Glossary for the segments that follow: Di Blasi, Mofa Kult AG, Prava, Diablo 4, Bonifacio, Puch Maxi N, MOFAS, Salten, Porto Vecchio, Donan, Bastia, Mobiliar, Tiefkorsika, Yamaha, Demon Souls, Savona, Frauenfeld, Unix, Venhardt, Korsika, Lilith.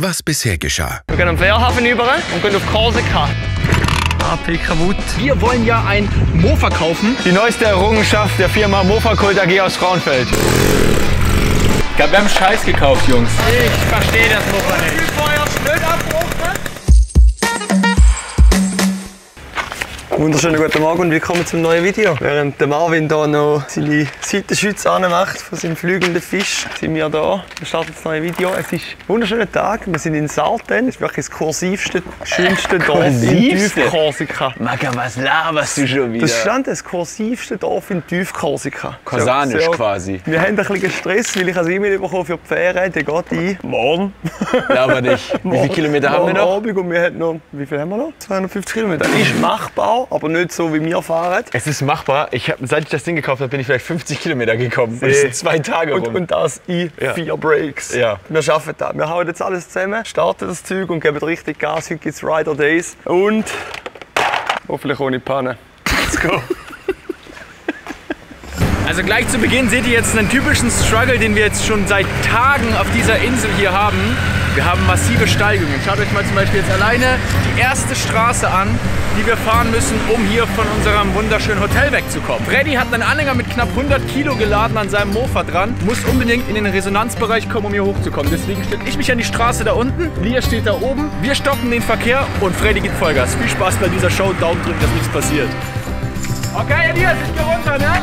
was bisher geschah. Wir gehen am Fährhafen über und gehen auf Korsika. Wir wollen ja ein Mofa kaufen. Die neueste Errungenschaft der Firma Mofa Kult AG aus Frauenfeld. Ich glaube, wir haben Scheiß gekauft, Jungs. Ich verstehe das Mofa nicht. Wunderschönen guten Morgen und willkommen zum neuen Video. Während der Marvin hier noch seine Seitenschütze anmacht von seinem flügelnden Fisch, sind wir hier. Wir starten das neue Video. Es ist ein wunderschöner Tag. Wir sind in Salten. Es ist wirklich das kursivste, schönste Dorf in Tiefkorsika. Maga, was laberst du schon wieder? Das stand das kursivste Dorf in Tiefkorsika. Korsanisch so, quasi. Wir haben ein bisschen Stress, weil ich ein E-Mail bekomme für die Fähre. Der geht ein. Morgen. Laber nicht. Wie viele Kilometer haben wir noch? Abend und wir haben noch, wie viel haben wir noch? 250 Kilometer. Das ist machbar. Aber nicht so, wie wir fahren. Es ist machbar. Seit ich das Ding gekauft habe, bin ich vielleicht 50 Kilometer gekommen. Das sind 2 Tage rum. Und das in 4 Breaks. Ja. Wir schaffen das. Wir hauen jetzt alles zusammen, starten das Zeug und geben richtig Gas. Heute gibt es Rider Days. Und hoffentlich ohne Panne. Let's go. Also gleich zu Beginn seht ihr jetzt einen typischen Struggle, den wir jetzt schon seit Tagen auf dieser Insel hier haben. Wir haben massive Steigungen. Schaut euch mal zum Beispiel jetzt alleine die erste Straße an, die wir fahren müssen, um hier von unserem wunderschönen Hotel wegzukommen. Freddy hat einen Anhänger mit knapp 100 Kilo geladen an seinem Mofa dran, muss unbedingt in den Resonanzbereich kommen, um hier hochzukommen. Deswegen stelle ich mich an die Straße da unten, Lia steht da oben, wir stoppen den Verkehr und Freddy gibt Vollgas. Viel Spaß bei dieser Show, Daumen drücken, dass nichts passiert. Okay, Lia, es geht runter, ne?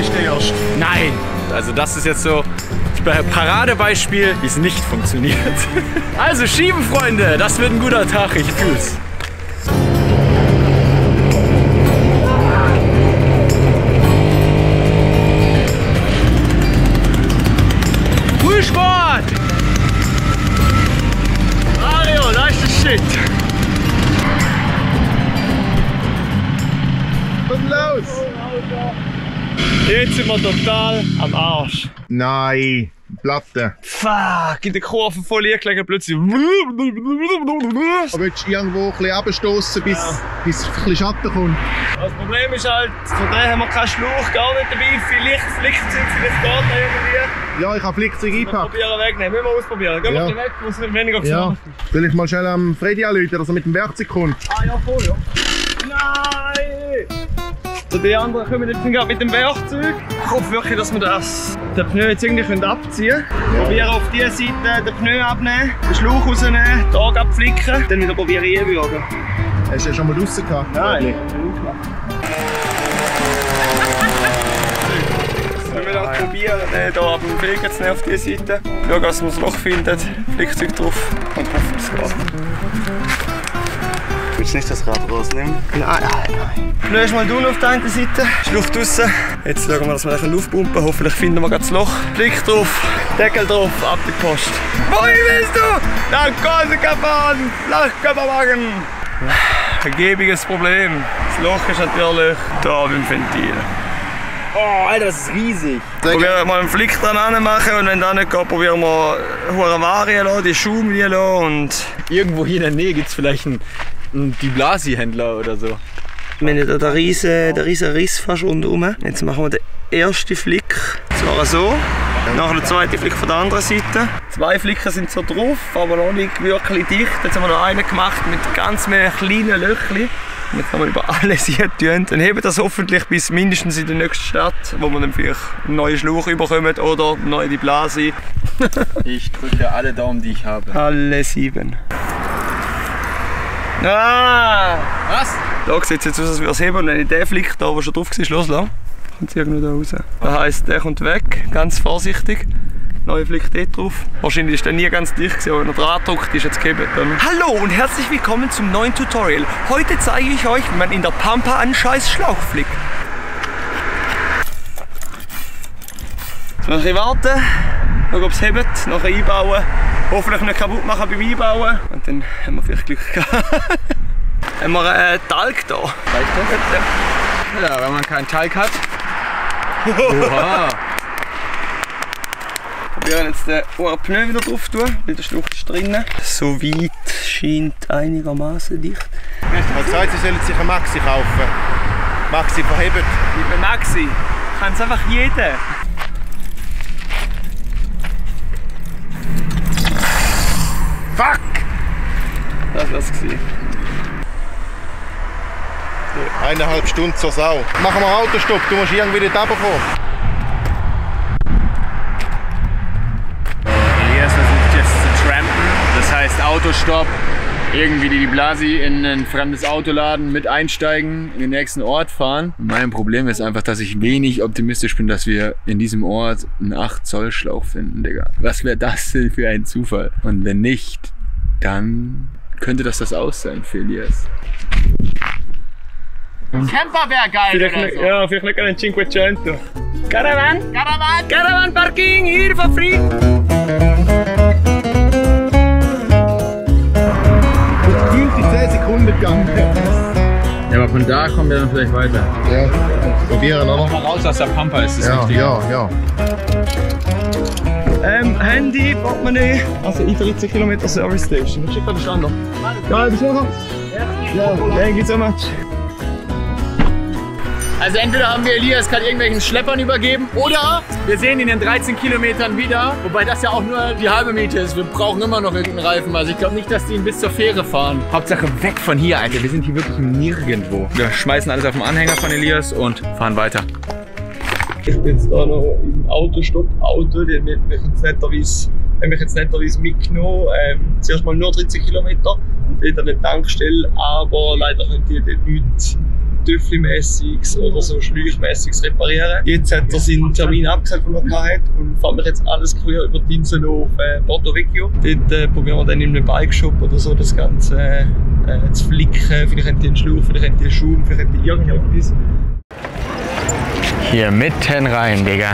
Ich stehe erst. Nein! Also das ist jetzt so ein Paradebeispiel, wie es nicht funktioniert. Also schieben, Freunde! Das wird ein guter Tag, ich fühl's. Frühsport! Mario, leichtes Shit! Komm los! Jetzt sind wir total am Arsch. Nein, Platte. Fuck, in der Kurve voll hingelegen, plötzlich. Aber willst du irgendwo ein bisschen runterstossen, bis ein bisschen Schatten kommt? Das Problem ist halt, von daher haben wir keinen Schlauch, gar nicht dabei. Vielleicht Flickzeug, vielleicht geht da irgendwie. Ja, ich habe Flickzeug eingepackt. Wir probieren wegnehmen, müssen wir ausprobieren. Gehen wir auf den Weg, wo es weniger gefahren ist. Will ich mal schnell am Freddy anrufen, dass er mit dem Werkzeug kommt? Ah ja, voll, ja. Nein! Die anderen kommen jetzt gerade mit dem Werkzeug. Ich hoffe wirklich, dass wir den Pneu jetzt irgendwie abziehen können. Probieren auf dieser Seite den Pneu abnehmen, den Schlauch rausnehmen, den Arg abflicken, dann wieder probieren einwürgen. Hast du ja schon mal draussen gehabt? Nein, nicht. Wenn wir das probieren, den hier ab dem Flicken zu nehmen auf diese Seite. Schauen, dass wir das Loch finden, Flickzeug drauf und hoffen, es geht. Willst du nicht das Rad rausnehmen? Nein, nein, nein. Pneu mal unten auf der einen Seite, ist Luft raus. Jetzt schauen wir, dass wir ein bisschen aufpumpen. Hoffentlich finden wir das Loch. Blick drauf, Deckel drauf, ab die Post. Wohin willst du? Nach Korsika fahren! Nach Körperwagen! Ergebiges Problem. Das Loch ist natürlich da beim Ventil. Oh, Alter, das ist riesig. Probieren mal einen Flick dran anmachen und wenn das nicht geht, probieren wir hohe Ware, die Schaumlinie und... Irgendwo hier in der Nähe gibt es vielleicht einen Di Blasi-Händler oder so. Wir haben hier den riesen Riss fast rundherum. Jetzt machen wir den ersten Flick. Zwar so, nachher den zweiten Flick von der anderen Seite. 2 Flicken sind so drauf, aber noch nicht wirklich dicht. Jetzt haben wir noch einen gemacht mit ganz mehr kleinen Löchchen. Jetzt haben wir über alles hier getönt. Dann heben wir das hoffentlich bis mindestens in der nächsten Stadt, wo wir dann vielleicht einen neuen Schlauch bekommen oder eine neue Di Blasi. Ich drücke alle Daumen, die ich habe. Alle 7. Ah! Was? Da sieht es jetzt aus, als würde es heben. Und wenn ich den Flick da, der schon drauf war, loslassen, kommt es irgendwo da raus. Das heisst, der kommt weg, ganz vorsichtig. Neue Flick dort drauf. Wahrscheinlich ist der nie ganz dicht gewesen, aber wenn er dran drückt, ist jetzt gehebelt. Hallo und herzlich willkommen zum neuen Tutorial. Heute zeige ich euch, wie man in der Pampa einen scheiß Schlauch flickt. Jetzt muss ich warten, schauen, ob es hebt, nachher einbauen. Hoffentlich nicht kaputt machen beim Einbauen. Und dann haben wir vielleicht Glück gehabt. Haben wir einen Talg da. Ja, wenn man keinen Talg hat. Oha. Wir werden jetzt den Pneu wieder drauf tun, weil der Schlauch ist drinnen. Soweit scheint einigermaßen dicht. Ich habe gesagt, sie sollen sich ein Maxi kaufen. Maxi verhebt. Liebe Maxi, kann's einfach jeder. Fuck! Das war's gewesen. 1,5 Stunden zur Sau. Machen wir einen Autostopp, du musst irgendwie nicht runterkommen. Das heißt Autostopp, irgendwie die Di Blasi in ein fremdes Auto laden, mit einsteigen, in den nächsten Ort fahren. Mein Problem ist einfach, dass ich wenig optimistisch bin, dass wir in diesem Ort einen 8 Zoll Schlauch finden, Digga. Was wäre das denn für ein Zufall? Und wenn nicht, dann könnte das Aus sein für Elias. Ein Camper wäre geil oder so. Ja, vielleicht einen 500. Caravan? Caravan? Caravan Parking, hier for free. Ja, aber von da kommen wir dann vielleicht weiter. Ja, probieren auch noch. Mal raus aus der Pampa ist das richtig. Ja, ja, ja. Handy, Portemonnaie. Also I30 Kilometer Service Station. Schick mal den Stand noch. Ja, bis nachher. Ja, thank you so much. Also entweder haben wir Elias gerade irgendwelchen Schleppern übergeben oder wir sehen ihn in 13 Kilometern wieder, wobei das ja auch nur die halbe Miete ist. Wir brauchen immer noch irgendeinen Reifen, also ich glaube nicht, dass die ihn bis zur Fähre fahren. Hauptsache weg von hier, Alter. Wir sind hier wirklich nirgendwo. Wir schmeißen alles auf den Anhänger von Elias und fahren weiter. Ich bin jetzt da noch im Autostopp-Auto, der hat mich jetzt netterweise mitgenommen. Zuerst mal nur 13 Kilometer, wieder eine Tankstelle, aber leider können die dort nichts Töffli-mässiges oder so Schläuchmässiges reparieren. Jetzt hat er seinen Termin abgesagt, den er hatte, und fährt mich jetzt alles quer über die Insel auf Porto Vecchio. Dort probieren wir dann in einem Bike-Shop oder so das Ganze zu flicken. Vielleicht haben die einen Schlauch, vielleicht haben die einen Schaum, vielleicht haben die irgendwas. Hier mitten rein, Digga.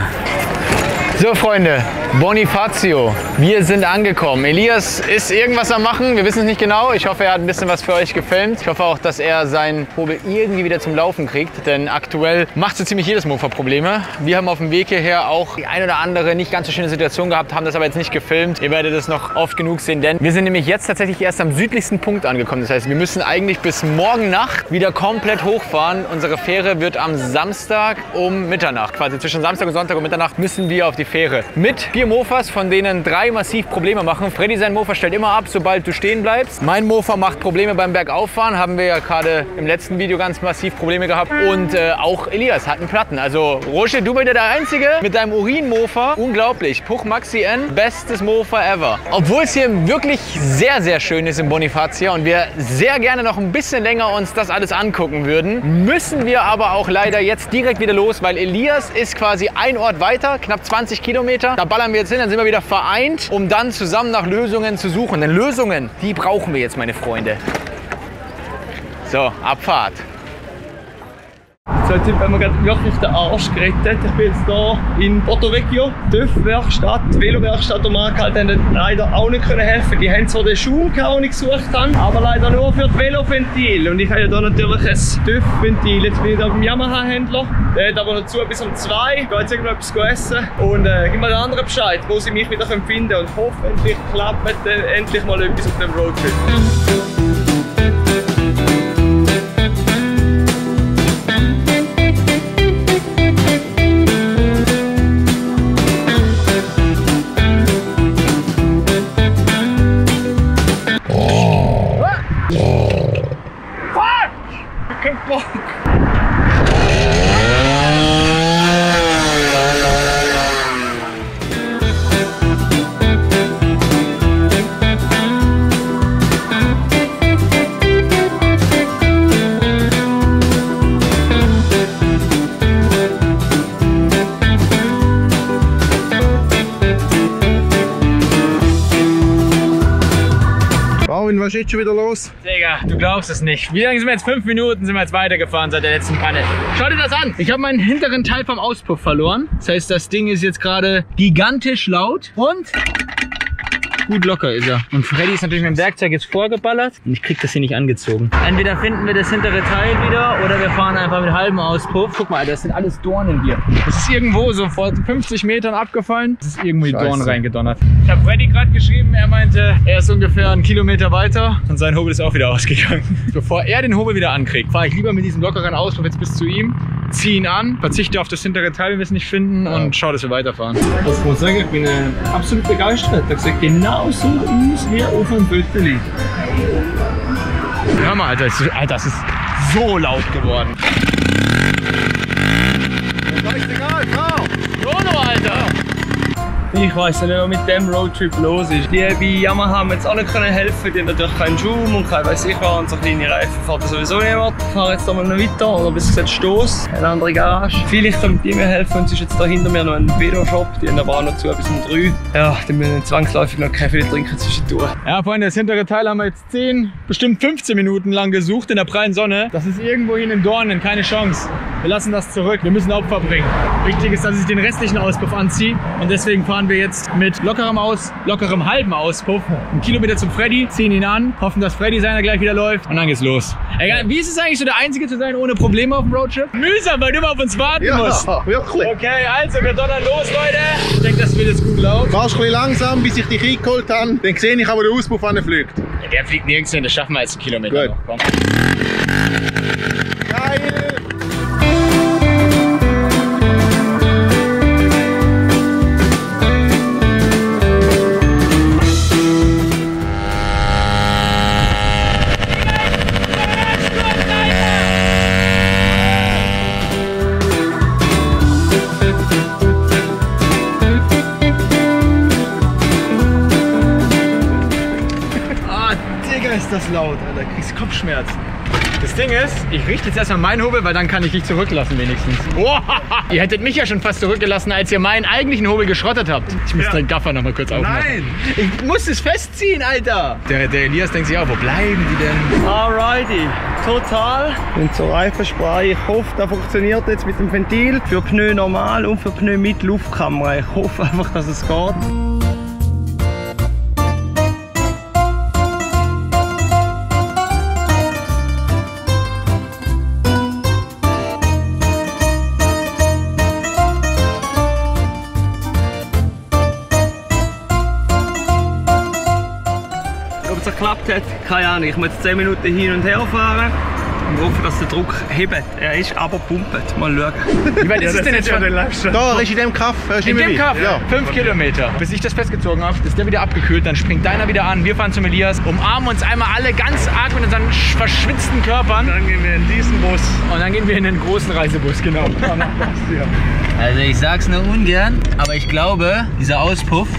So Freunde, Bonifacio, wir sind angekommen. Elias ist irgendwas am Machen, wir wissen es nicht genau. Ich hoffe, er hat ein bisschen was für euch gefilmt. Ich hoffe auch, dass er seinen Hobel irgendwie wieder zum Laufen kriegt, denn aktuell macht so ziemlich jedes Mofa Probleme. Wir haben auf dem Weg hierher auch die ein oder andere nicht ganz so schöne Situation gehabt, haben das aber jetzt nicht gefilmt. Ihr werdet es noch oft genug sehen, denn wir sind nämlich jetzt tatsächlich erst am südlichsten Punkt angekommen. Das heißt, wir müssen eigentlich bis morgen Nacht wieder komplett hochfahren. Unsere Fähre wird am Samstag um Mitternacht, quasi zwischen Samstag und Sonntag um Mitternacht müssen wir auf die Fähre. Mit 4 Mofas, von denen 3 massiv Probleme machen. Freddy, sein Mofa stellt immer ab, sobald du stehen bleibst. Mein Mofa macht Probleme beim Bergauffahren. Haben wir ja gerade im letzten Video ganz massiv Probleme gehabt. Und auch Elias hat einen Platten. Also Roger, du bist ja der Einzige mit deinem Urin-Mofa. Unglaublich. Puch Maxi N, bestes Mofa ever. Obwohl es hier wirklich sehr, sehr schön ist in Bonifacio und wir sehr gerne noch ein bisschen länger uns das alles angucken würden, müssen wir aber auch leider jetzt direkt wieder los, weil Elias ist quasi ein Ort weiter, knapp 20 Kilometer. Da ballern wir jetzt hin, dann sind wir wieder vereint, um dann zusammen nach Lösungen zu suchen. Denn Lösungen, die brauchen wir jetzt, meine Freunde. So, Abfahrt. So, jetzt haben wir gerade wirklich den Arsch gerettet. Ich bin jetzt hier in Porto Vecchio, TÜV-Werkstatt, Velo-Werkstatt, der Marke halt leider auch nicht helfen. Die haben zwar den Schaum, den ich gesucht habe, aber leider nur für das Velo-Ventil. Und ich habe ja hier natürlich ein TÜV-Ventil. Jetzt bin ich hier beim Yamaha-Händler. Der hat aber noch zu bis um 2. Ich gehe jetzt irgendwas essen und gebe mir den anderen Bescheid, wo sie mich wieder finden können. Und hoffentlich klappt endlich mal etwas auf dem Roadtrip. Was ist jetzt schon wieder los? Digga, du glaubst es nicht. Wie lange sind wir jetzt? 5 Minuten sind wir jetzt weitergefahren seit der letzten Panne. Schau dir das an! Ich habe meinen hinteren Teil vom Auspuff verloren. Das heißt, das Ding ist jetzt gerade gigantisch laut und Gut locker ist er. Und Freddy ist natürlich mit dem Werkzeug jetzt vorgeballert und ich krieg das hier nicht angezogen. Entweder finden wir das hintere Teil wieder oder wir fahren einfach mit halbem Auspuff. Guck mal, das sind alles Dornen hier. Das ist irgendwo so vor 50 Metern abgefallen. Das ist irgendwo die Dornen reingedonnert. Ich habe Freddy gerade geschrieben, er meinte, er ist ungefähr einen Kilometer weiter und sein Hobel ist auch wieder ausgegangen. Bevor er den Hobel wieder ankriegt, fahre ich lieber mit diesem lockeren Auspuff jetzt bis zu ihm, ziehe ihn an, verzichte auf das hintere Teil, wenn wir es nicht finden und schaue, dass wir weiterfahren. Das muss ich sagen, ich bin absolut begeistert. Ich sage, genau so müssen wir auf dem Bild liegen. Hör mal, Alter, das ist so laut geworden. Ich weiß nicht, was mit dem Roadtrip los ist. Die bei Yamaha haben jetzt auch nicht helfen, die haben natürlich keinen Schaum und kein weiss ich was und so kleine Reifen fährt sowieso niemand. Ich fahre jetzt mal noch weiter oder bis es Stoss, eine andere Garage. Vielleicht können die mir helfen und es ist jetzt da hinter mir noch ein Velo-Shop, die haben aber auch noch zu bis um 3. Ja, die müssen zwangsläufig noch Kaffee trinken zwischendurch. Ja, Freunde, das hintere Teil haben wir jetzt 10, bestimmt 15 Minuten lang gesucht in der prallen Sonne. Das ist irgendwo in den Dornen, keine Chance. Wir lassen das zurück, wir müssen Opfer bringen. Wichtig ist, dass ich den restlichen Auspuff anziehe und deswegen fahren wir jetzt mit lockerem halben Auspuff einen Kilometer zum Freddy, ziehen ihn an, hoffen, dass Freddy seiner gleich wieder läuft und dann geht's los. Egal, wie ist es eigentlich so, der Einzige zu sein ohne Probleme auf dem Roadtrip? Mühsam, weil du immer auf uns warten musst. Ja, wirklich. Okay, also wir donnern los, Leute. Ich denke, das wird jetzt gut laufen. Fahrst ein bisschen langsam, bis ich dich eingeholt habe, dann sehe ich aber den Auspuff, wann er fliegt. Ja, der fliegt nirgends hin, das schaffen wir jetzt einen Kilometer noch. Komm. Geil. Das ist laut, Alter. Kriegst Kopfschmerzen. Das Ding ist, ich richte jetzt erstmal meinen Hobel, weil dann kann ich dich zurücklassen wenigstens. Oh, ihr hättet mich ja schon fast zurückgelassen, als ihr meinen eigentlichen Hobel geschrottet habt. Ich muss den Gaffer noch mal kurz aufmachen. Nein! Ich muss es festziehen, Alter! Der Elias denkt sich auch, wo bleiben die denn? Alrighty, total. Und zur Reifenspray. Ich hoffe, das funktioniert jetzt mit dem Ventil. Für Pneu normal und für Pneu mit Luftkamera. Ich hoffe einfach, dass es geht. Hat. Keine Ahnung, ich muss jetzt 10 Minuten hin und her fahren und hoffe, dass der Druck hebt. Er ist aber pumpet. Mal schauen. Wie weit ist es denn jetzt schon? Da, er ist in dem Kaff. In dem Kaff? Ja. 5 Kilometer. Bis ich das festgezogen habe, ist der wieder abgekühlt, dann springt deiner wieder an, wir fahren zum Elias, umarmen uns einmal alle ganz arg mit unseren verschwitzten Körpern. Dann gehen wir in diesen Bus. Und dann gehen wir in den großen Reisebus, genau. Also ich sag's nur ungern, aber ich glaube, dieser Auspuff,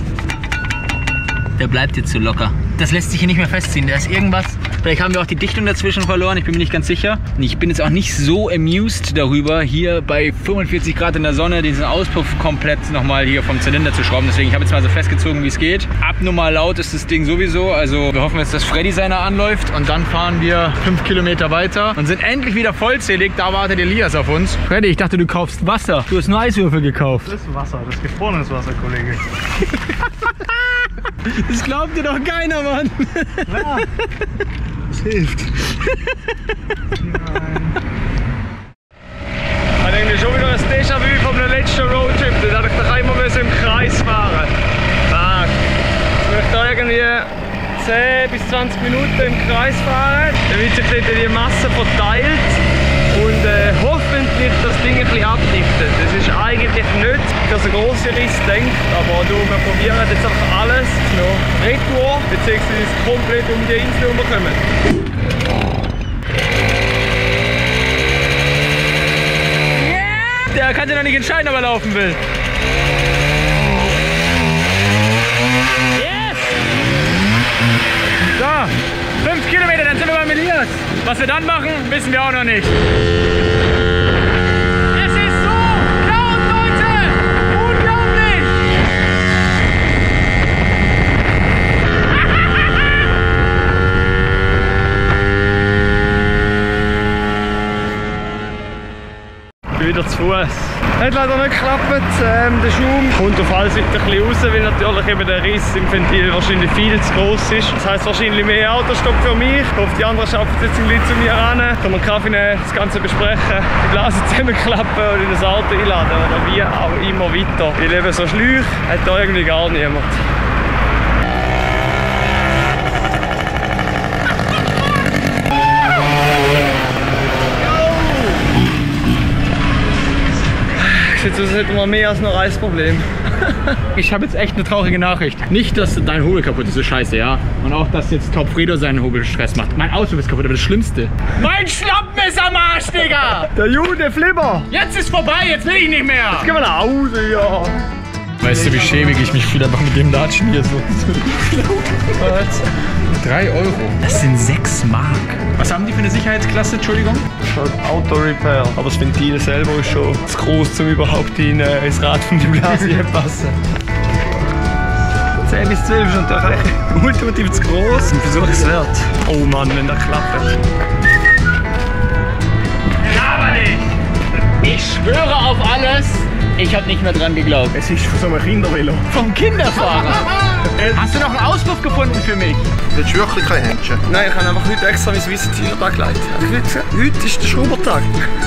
der bleibt jetzt so locker. Das lässt sich hier nicht mehr festziehen, da ist irgendwas. Vielleicht haben wir auch die Dichtung dazwischen verloren, ich bin mir nicht ganz sicher. Ich bin jetzt auch nicht so amused darüber, hier bei 45 Grad in der Sonne diesen Auspuff komplett nochmal hier vom Zylinder zu schrauben. Deswegen, ich habe jetzt mal so festgezogen, wie es geht. Abnormal laut ist das Ding sowieso. Also wir hoffen jetzt, dass Freddy seiner anläuft und dann fahren wir 5 Kilometer weiter und sind endlich wieder vollzählig. Da wartet Elias auf uns. Freddy, ich dachte, du kaufst Wasser. Du hast nur Eiswürfel gekauft. Das ist Wasser, das ist gefrorenes Wasser, Kollege. Das glaubt dir doch keiner, Mann! Ja, das hilft. Nein. Ich denke schon wieder das Déjà-vu von dem letzten Roadtrip. Da hätte ich doch einmal im Kreis fahren müssen. Jetzt möchte ich irgendwie 10 bis 20 Minuten im Kreis fahren. Dann wird sich die Masse verteilt und hoffentlich das Ding ein bisschen abdichtet. Das ist eigentlich nicht dass ein großer Riss denkt, aber du, wir probieren jetzt einfach alles noch retour, beziehungsweise komplett um die Insel herumkommen. Yeah! Der kann sich noch nicht entscheiden, ob er laufen will. Yes! So, 5 Kilometer, dann sind wir beim Elias. Was wir dann machen, wissen wir auch noch nicht. bin wieder zu Fuß. Hat leider nicht geklappt, der Schaum kommt auf alle Seiten ein bisschen raus, weil natürlich eben der Riss im Ventil wahrscheinlich viel zu gross ist. Das heisst wahrscheinlich mehr Autostopp für mich. Ich hoffe, die anderen schaffen es jetzt ein bisschen zu mir ran. Kann man Kaffee nehmen, das Ganze besprechen, die Blase zusammenklappen und in das Auto einladen oder wie auch immer weiter. Weil eben so Schläuche hat da irgendwie gar niemand. Jetzt hätten wir mehr als nur Reisproblem. Ich habe jetzt echt eine traurige Nachricht. Nicht, dass dein Hobel kaputt ist, so scheiße, ja. Und auch, dass jetzt Topfredo seinen Hobel Stress macht. Mein Auto ist kaputt, aber das Schlimmste. Mein Schlappen ist am Arsch, Digga! Der Jude Flipper! Jetzt ist vorbei, jetzt will ich nicht mehr! Jetzt gehen wir nach Hause, ja! Weißt du, wie schäbig ich mich fühle, aber mit dem Latschen hier so. 3 €. Das sind 6 Mark. Was haben die für eine Sicherheitsklasse, Entschuldigung? Schon Auto-Repair. Aber das Ventil selber ist schon zu groß, um überhaupt ins Rad von Di Blasi zu passen. 10 bis 12 ist natürlich ultimativ zu groß. Ein Versuch ist wert. Oh Mann, wenn das klappt. Aber nicht! Ich schwöre auf alles, ich habe nicht mehr dran geglaubt. Es ist von so einem Kindervelo. Vom Kinderfahrer? Hast du noch einen Auspuff gefunden für mich? Willst du wirklich kein Händchen? Nein, ich habe einfach heute extra mein weißes T-Shirt angelegt. Heute ist der Schraubertag.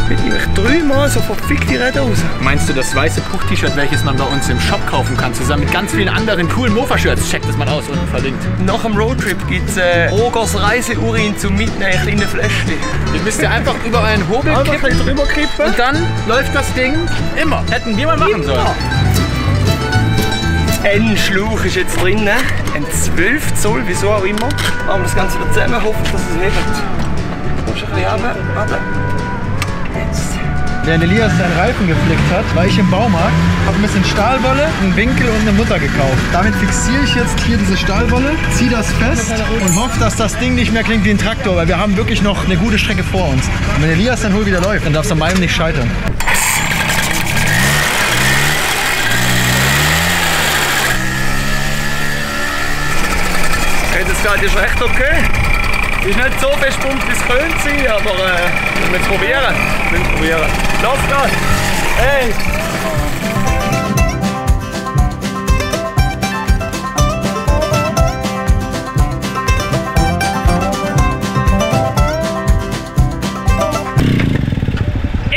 Mit nämlich 3 Mal so verfickte Räder raus. Meinst du das weiße Puch-T-Shirt, welches man bei uns im Shop kaufen kann, zusammen mit ganz vielen anderen coolen Mofa-Shirts? Checkt das mal aus, unten verlinkt. Nach dem Roadtrip gibt es Rogers Reiseurin zum Mitnehmen, eine kleine Fläschchen. Ihr müsst ja einfach über einen Hobel kippen, drüber kippen und dann läuft das Ding immer. Hätten wir mal machen sollen. Ein Schlauch ist jetzt drin, ein 12 Zoll, wieso auch immer. Machen wir das Ganze wieder zusammen, hoffen, dass es nicht wird. Kommst du ein bisschen runter? Warte. Jetzt. Während Elias seinen Reifen geflickt hat, war ich im Baumarkt, habe ein bisschen Stahlwolle, einen Winkel und eine Mutter gekauft. Damit fixiere ich jetzt hier diese Stahlwolle, ziehe das fest und hoffe, dass das Ding nicht mehr klingt wie ein Traktor, weil wir haben wirklich noch eine gute Strecke vor uns. Und wenn Elias dann wohl wieder läuft, dann darf es an meinem nicht scheitern. Das ist recht okay. Ist nicht so fest pumpt, wie es könnte sein, aber wir müssen es probieren. Los geht's! Hey!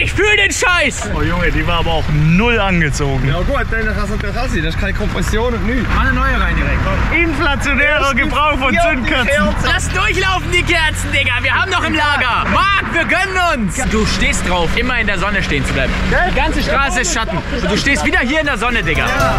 Ich fühle den Scheiß! Oh Junge, die war aber auch null angezogen. Ja gut, dann Rassi, das ist keine Kompression und nichts. Mal eine neue rein direkt, komm. Inflationärer Gebrauch von Zündkerzen. Lass durchlaufen die Kerzen, Digga, wir haben noch im Lager. Marc, wir gönnen uns! Du stehst drauf, immer in der Sonne stehen zu bleiben. Die ganze Straße ist Schatten. Und du stehst wieder hier in der Sonne, Digga. Ja.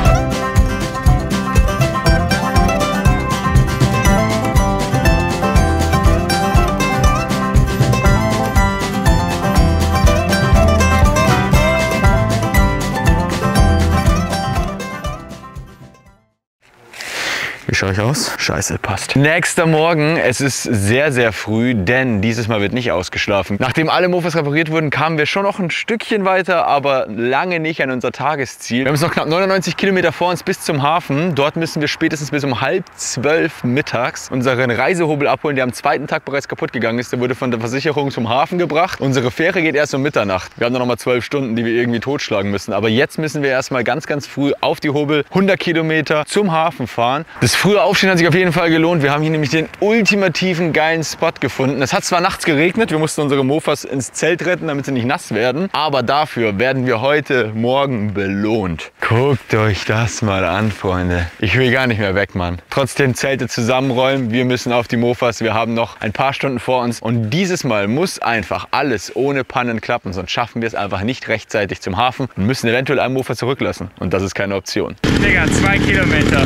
Wie schaue ich aus? Scheiße, passt. Nächster Morgen, es ist sehr, sehr früh, denn dieses Mal wird nicht ausgeschlafen. Nachdem alle Mofas repariert wurden, kamen wir schon noch ein Stückchen weiter, aber lange nicht an unser Tagesziel. Wir haben es noch knapp 99 Kilometer vor uns bis zum Hafen. Dort müssen wir spätestens bis um 11:30 mittags unseren Reisehobel abholen, der am zweiten Tag bereits kaputt gegangen ist. Der wurde von der Versicherung zum Hafen gebracht. Unsere Fähre geht erst um Mitternacht. Wir haben noch mal 12 Stunden, die wir irgendwie totschlagen müssen. Aber jetzt müssen wir erstmal ganz, ganz früh auf die Hobel 100 Kilometer zum Hafen fahren. Das frühe Aufstehen hat sich auf jeden Fall gelohnt. Wir haben hier nämlich den ultimativen geilen Spot gefunden. Es hat zwar nachts geregnet, wir mussten unsere Mofas ins Zelt retten, damit sie nicht nass werden. Aber dafür werden wir heute Morgen belohnt. Guckt euch das mal an, Freunde. Ich will gar nicht mehr weg, Mann. Trotzdem Zelte zusammenräumen. Wir müssen auf die Mofas. Wir haben noch ein paar Stunden vor uns. Und dieses Mal muss einfach alles ohne Pannen klappen. Sonst schaffen wir es einfach nicht rechtzeitig zum Hafen und müssen eventuell einen Mofa zurücklassen. Und das ist keine Option. Digga, 2 Kilometer.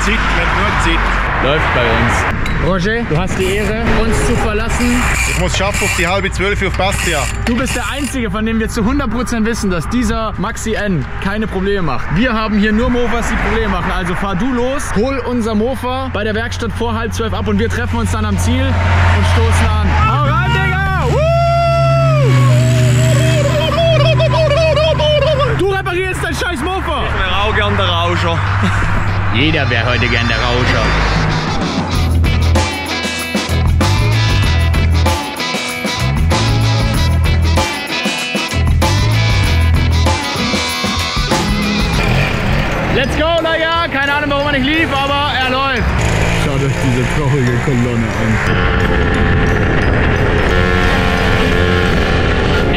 Zeit, wir haben nur Zeit. Läuft bei uns. Roger, du hast die Ehre, uns zu verlassen. Ich muss schaffen auf die 11:30 auf Bastia. Du bist der Einzige, von dem wir zu 100% wissen, dass dieser Maxi N keine Probleme macht. Wir haben hier nur Mofas, die Probleme machen. Also fahr du los, hol unser Mofa bei der Werkstatt vor 11:30 ab und wir treffen uns dann am Ziel und stoßen an. Hau rein, Digga! Woo! Du reparierst dein scheiß Mofa! Ich wäre auch gern der Rauscher. Jeder wäre heute gern der Rauscher. nicht lief, aber er läuft. Schaut euch diese traurige Kolonne an.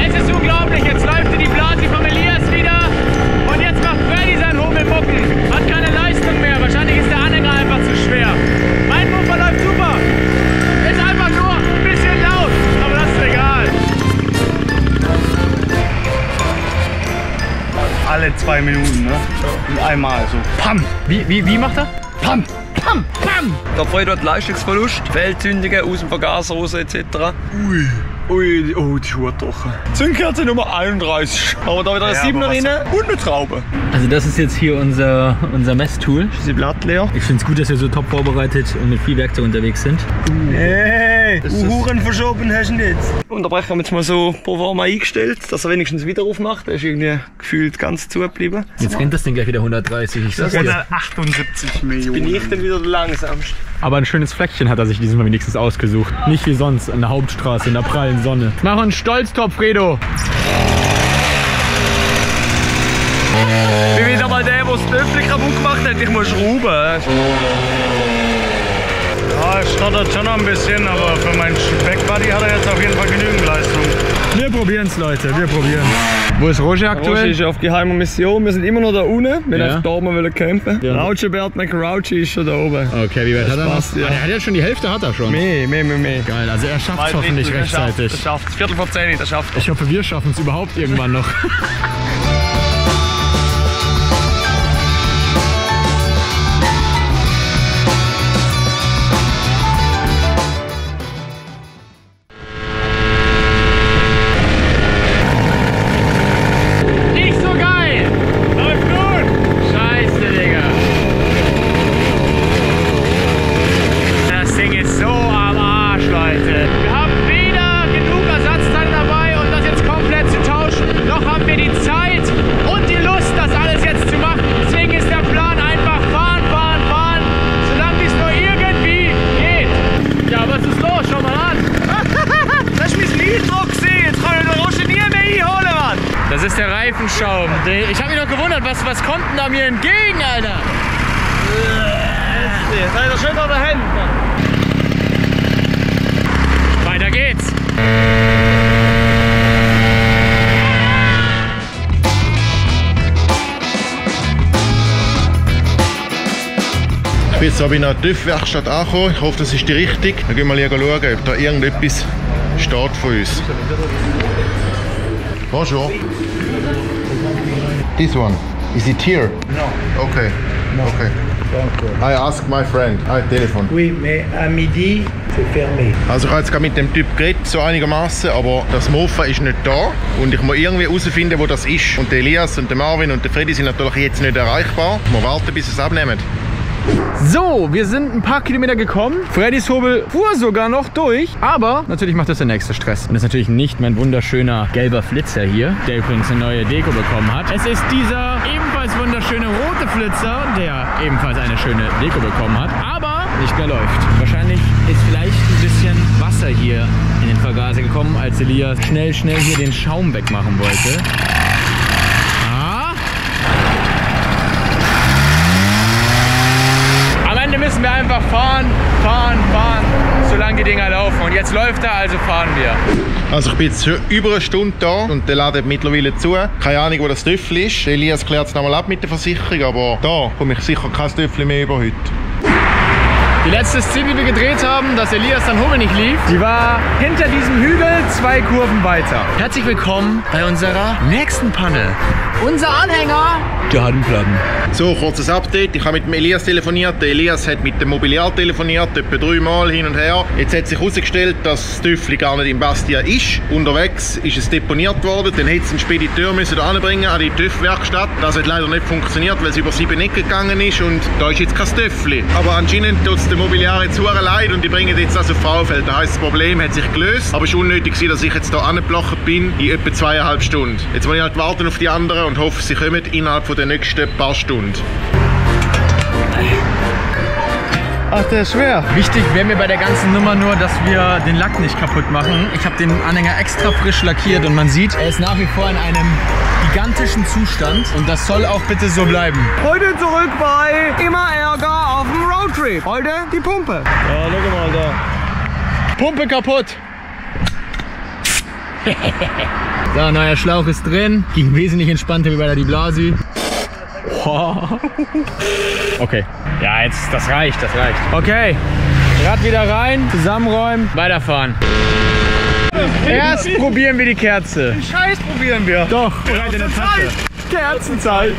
Es ist unglaublich, jetzt läuft die Blasi vom Elias wieder und jetzt macht Freddy seinen Hummelmucken. Hat keine Leistung mehr, wahrscheinlich ist der Anhänger einfach zu schwer. Mein Mofa läuft super. Ist einfach nur ein bisschen laut, aber das ist egal. Alle 2 Minuten, ne? Und einmal so PAM! Wie macht er? PAM! PAM! PAM! Da fällt dort Leistungsverlust, Feldzündungen aus dem Vergaser raus etc. Ui! Ui, oh, die Schuhe doch. Zündkerze Nummer 31. Aber da wieder eine 7er rein und eine Traube. Also das ist jetzt hier unser Messtool. Diese Blatt leer. Ich finde es gut, dass wir so top vorbereitet und mit viel Werkzeug unterwegs sind. Hey, Uhren verschoben hast du jetzt. Und da haben wir jetzt mal so pro forma eingestellt, dass er wenigstens Widerruf macht. Er ist irgendwie gefühlt ganz zugeblieben. Jetzt rennt das Ding gleich wieder 130. Ich sag's dir. 78 Millionen. Jetzt bin ich dann wieder der langsamste. Aber ein schönes Fleckchen hat er sich dieses Mal wenigstens ausgesucht. Nicht wie sonst an der Hauptstraße in der prallen Sonne. Mach einen Stolztopf, Fredo! Ich bin wieder mal der das Töpfchen kaputt gemacht hat. Ich muss schrauben. Ja, ich stottert schon noch ein bisschen, aber für meinen Speckbuddy hat er jetzt auf jeden Fall genügend Leistung. Wir probieren's, Leute, wir probieren. Wo ist Roger aktuell? Roger ist auf geheimer Mission. Wir sind immer noch da unten, wenn ja. Da oben wollen campen. Ja. Rauchy Bert McRauchy ist schon da oben. Okay, wie weit hat er noch? Ja. Ah, er hat ja schon die Hälfte, hat er schon. Mehr. Geil, also er schafft es hoffentlich rechtzeitig. Er schafft es. 10:15, er schafft es. Ich hoffe, wir schaffen es überhaupt irgendwann noch. Ich hab mich doch gewundert, was kommt denn da mir entgegen, Alter? Seid ihr schön unter Händen. Weiter geht's. Ich bin jetzt in der TÜV-Werkstatt angekommen. Ich hoffe, das ist die richtige. Dann gehen wir mal schauen, ob da irgendetwas steht von uns. Bonjour. This one, is it here? No. Okay. No. Okay. I ask my friend. Ah, Telefon. Oui, mais à midi, c'est fermé. Also ich habe jetzt gerade mit dem Typ geredet, so einigermaßen, aber das Mofa ist nicht da und ich muss irgendwie herausfinden, wo das ist. Und der Elias und der Marvin und der Freddy sind natürlich jetzt nicht erreichbar. Wir warten, bis sie es abnehmen. So, wir sind ein paar Kilometer gekommen. Freddys Hobel fuhr sogar noch durch. Aber natürlich macht das der nächste Stress. Und das ist natürlich nicht mein wunderschöner gelber Flitzer hier, der übrigens eine neue Deko bekommen hat. Es ist dieser ebenfalls wunderschöne rote Flitzer, der ebenfalls eine schöne Deko bekommen hat. Aber nicht mehr läuft. Wahrscheinlich ist vielleicht ein bisschen Wasser hier in den Vergaser gekommen, als Elias schnell hier den Schaum wegmachen wollte. Müssen wir einfach fahren, solange die Dinger laufen. Und jetzt läuft er, also fahren wir. Also ich bin jetzt über eine Stunde da und der ladet mittlerweile zu. Keine Ahnung, wo das Töffel ist. Elias klärt es nochmal ab mit der Versicherung, aber da komme ich sicher kein Töffel mehr über heute. Die letzte Szene, die wir gedreht haben, dass Elias dann Hummel nicht lief, die war hinter diesem Hügel 2 Kurven weiter. Herzlich willkommen bei unserer nächsten Panne. Unser Anhänger, der Handplatten. So, kurzes Update. Ich habe mit dem Elias telefoniert. Der Elias hat mit dem Mobiliar telefoniert, etwa 3 Mal hin und her. Jetzt hat sich herausgestellt, dass das Töffli gar nicht in Bastia ist. Unterwegs ist es deponiert worden. Dann hätte es einen Spediteur müssen anbringen an die TÜV-Werkstatt. Das hat leider nicht funktioniert, weil es über 7 Ecken gegangen ist und da ist jetzt kein Töffli. Aber anscheinend tut es dem Mobiliar jetzt sehr leid und die bringen jetzt also Frauenfeld. Das heisst, das Problem hat sich gelöst. Aber es war unnötig, dass ich jetzt hier angeblochen bin in etwa 2,5 Stunden. Jetzt muss ich halt warten auf die anderen und hoffe, sie kommen innerhalb der nächsten paar Stunden. Ach, der ist schwer. Wichtig wäre mir bei der ganzen Nummer nur, dass wir den Lack nicht kaputt machen. Ich habe den Anhänger extra frisch lackiert und man sieht, er ist nach wie vor in einem gigantischen Zustand und das soll auch bitte so bleiben. Heute zurück bei immer Ärger auf dem Roadtrip. Heute die Pumpe. Ja, guck mal da. Pumpe kaputt. So, neuer Schlauch ist drin. Ging wesentlich entspannter wie bei der Di Blasi. Okay. Ja, jetzt, das reicht, das reicht. Okay, Rad wieder rein, zusammenräumen, weiterfahren. Erst probieren wir die Kerze. Den Scheiß probieren wir. Doch. Kerzenzeit.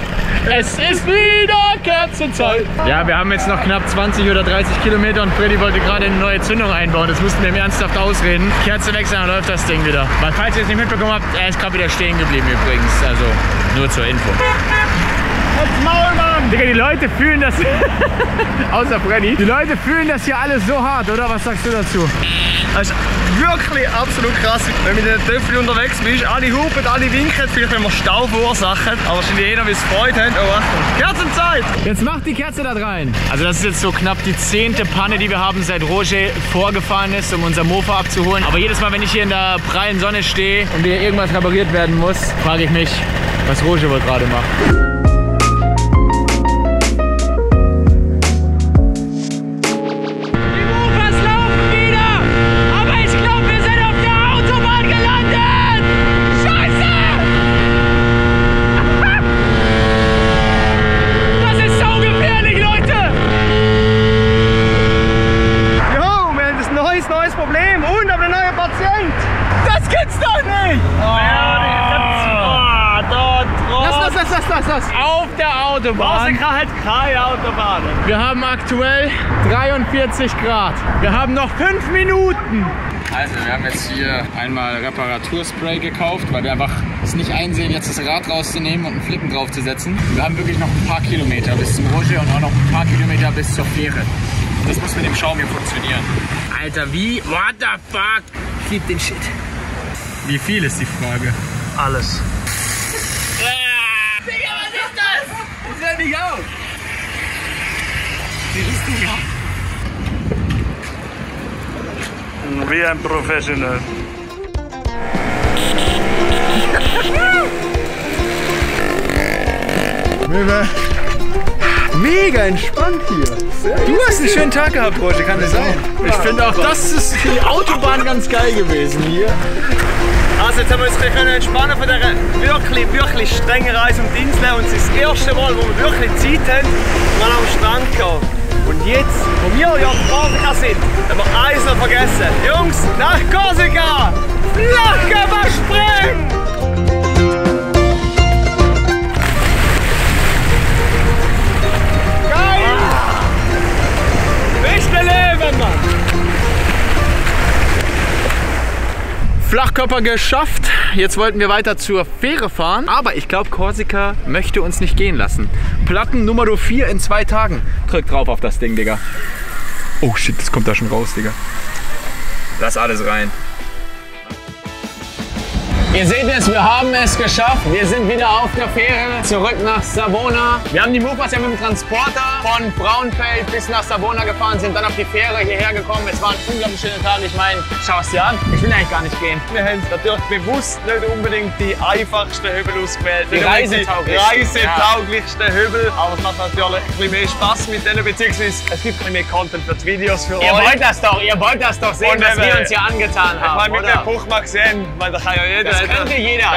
Es ist wieder Kerzenzeit. Ja, wir haben jetzt noch knapp 20 oder 30 Kilometer und Freddy wollte gerade eine neue Zündung einbauen. Das mussten wir ihm ernsthaft ausreden. Kerze wechseln, dann läuft das Ding wieder. Weil, falls ihr es nicht mitbekommen habt, er ist gerade wieder stehen geblieben übrigens. Also, nur zur Info. Maul, Mann! Digga, die Leute fühlen das... Außer Freddy. Die Leute fühlen das hier alles so hart, oder? Was sagst du dazu? Das ist wirklich absolut krass. Wenn du mit den Töpfen unterwegs bist, alle hupen, alle winken. Vielleicht wenn wir Stau verursachen. Aber wahrscheinlich jeder, wie es Freude hat. Oh, Achtung. Kerzenzeit! Jetzt macht die Kerze da rein. Also das ist jetzt so knapp die 10. Panne, die wir haben, seit Roger vorgefahren ist, um unser Mofa abzuholen. Aber jedes Mal, wenn ich hier in der prallen Sonne stehe und hier irgendwas repariert werden muss, frage ich mich, was Roger wohl gerade macht. Wir haben aktuell 43 Grad. Wir haben noch 5 Minuten. Also wir haben jetzt hier einmal Reparaturspray gekauft, weil wir einfach es nicht einsehen, jetzt das Rad rauszunehmen und einen Flippen draufzusetzen. Wir haben wirklich noch ein paar Kilometer bis zum Roger und auch noch ein paar Kilometer bis zur Fähre. Das muss mit dem Schaum hier funktionieren. Alter, wie? What the fuck? Ich lieb den Shit. Wie viel ist die Frage? Alles. Digga, was ist das? Das hört nicht auf. Wie ein Professional. Mega entspannt hier. Du hast einen schönen Tag gehabt heute, kann das sein? Ich finde auch, das ist die Autobahn ganz geil gewesen hier. Also jetzt haben wir uns entspannen von dieser wirklich, wirklich strengen Reise um Dinsle und es ist das erste Mal, wo wir wirklich Zeit haben, mal am Strand gehen. Und jetzt, wo wir ja auf Korsika sind, haben wir eins noch vergessen. Jungs, nach Korsika! Flach überspringen! Geil! Ah. Beste Leben, Mann! Flachkörper geschafft. Jetzt wollten wir weiter zur Fähre fahren, aber ich glaube, Korsika möchte uns nicht gehen lassen. Platten Nummer 4 in 2 Tagen. Drück drauf auf das Ding, Digga. Oh shit, das kommt da schon raus, Digga. Lass alles rein. Ihr seht es, wir haben es geschafft. Wir sind wieder auf der Fähre, zurück nach Savona. Wir haben die Mofas ja mit dem Transporter von Frauenfeld bis nach Savona gefahren, sind dann auf die Fähre hierher gekommen. Es war ein unglaublich schöner Tag. Ich meine, schau es dir an. Ich will eigentlich gar nicht gehen. Wir haben natürlich bewusst nicht unbedingt die einfachsten Hügel ausgewählt. Die reisetauglichsten Hügel. Aber es macht natürlich ein bisschen mehr Spaß mit denen, beziehungsweise es gibt ein bisschen mehr Content für die Videos für euch. Ihr wollt das doch sehen, was wir uns hier angetan haben. Ich meine, mit dem Puch Maxi N, da kann ja jeder. Das könnte jeder.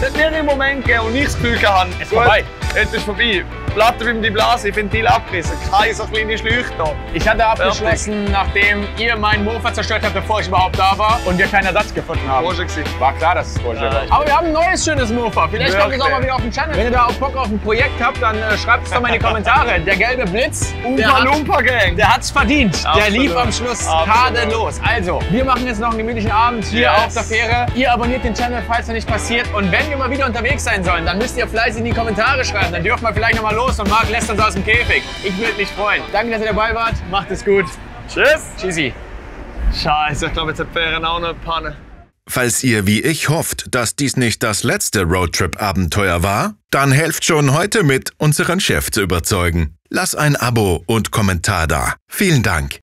Das wäre im Moment gegeben, und ich das Gefühl hatte. Es ist vorbei. Jetzt ist vorbei. Platte beim Di Blasi, Ventil abgerissen. Keine so kleine Schläuche da. Ich hatte abgeschlossen, nachdem ihr meinen Mofa zerstört habt, bevor ich überhaupt da war und wir keinen Ersatz gefunden haben. War klar, dass es Roger war. Aber wir haben ein neues, schönes Mofa. Vielleicht kommt es auch mal wieder auf den Channel. Wenn ihr da auch Bock auf ein Projekt habt, dann schreibt es doch mal in die Kommentare. Der gelbe Blitz, Umpa-Lumpa-Gang, der hat's verdient. Absolut. Der lief am Schluss tadellos. Also, wir machen jetzt noch einen gemütlichen Abend hier auf der Fähre. Ihr abonniert den Channel, falls noch nicht passiert. Und wenn wir mal wieder unterwegs sein sollen, dann müsst ihr fleißig in die Kommentare schreiben. Dann dürfen wir vielleicht nochmal los. Und Marc lässt uns aus dem Käfig. Ich würde mich freuen. Danke, dass ihr dabei wart. Macht es gut. Tschüss. Tschüssi. Scheiße, ich glaube, jetzt hat Fähren auch eine Panne. Falls ihr wie ich hofft, dass dies nicht das letzte Roadtrip-Abenteuer war, dann helft schon heute mit, unseren Chef zu überzeugen. Lass ein Abo und Kommentar da. Vielen Dank.